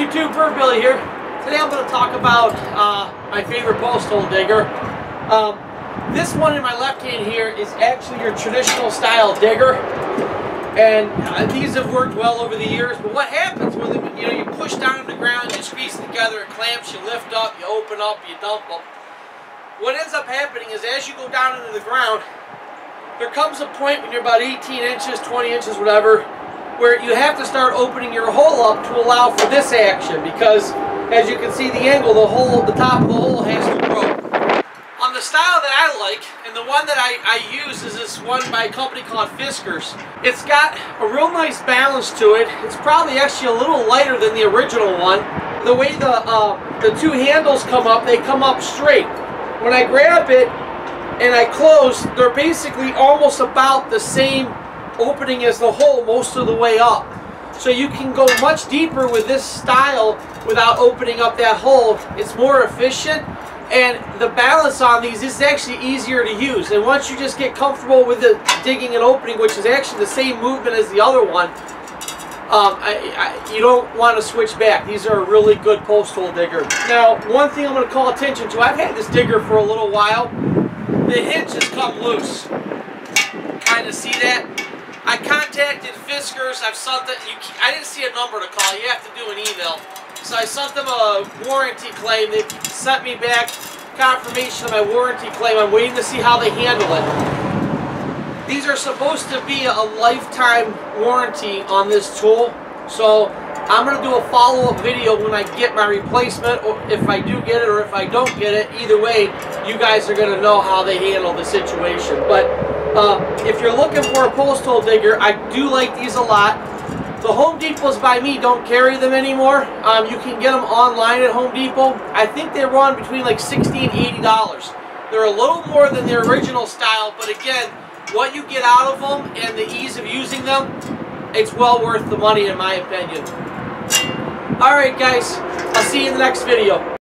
YouTube, Burbbilly here. Today I'm going to talk about my favorite post hole digger. This one in my left hand here is actually your traditional style digger, and these have worked well over the years. But what happens when you push down on the ground, you squeeze together, it clamps, you lift up, you open up, you dump them. What ends up happening is as you go down into the ground, there comes a point when you're about 18 inches, 20 inches, whatever, where you have to start opening your hole up to allow for this action, because as you can see the angle, the hole, the top of the hole has to grow. On the style that I like, and the one that I use is this one by a company called Fiskars. It's got a real nice balance to it. It's probably actually a little lighter than the original one. The way the two handles come up, they come up straight. When I grab it and I close, they're basically almost about the same opening as the hole most of the way up. So you can go much deeper with this style without opening up that hole. It's more efficient, and the balance on these is actually easier to use. And once you just get comfortable with the digging and opening, which is actually the same movement as the other one, you don't want to switch back. These are a really good post hole digger. Now, one thing I'm going to call attention to, I've had this digger for a little while. The hinge has come loose. Kind of see that? I contacted Fiskars. I've sent them. I didn't see a number to call. You have to do an email. So I sent them a warranty claim. They sent me back confirmation of my warranty claim. I'm waiting to see how they handle it. These are supposed to be a lifetime warranty on this tool. So I'm going to do a follow-up video when I get my replacement, or if I do get it or if I don't get it. Either way, you guys are going to know how they handle the situation. But if you're looking for a post hole digger, I do like these a lot. The Home Depots by me don't carry them anymore. You can get them online at Home Depot. I think they run between like $60 and $80. They're a little more than their original style, but again, what you get out of them and the ease of using them, it's well worth the money in my opinion. Alright guys, I'll see you in the next video.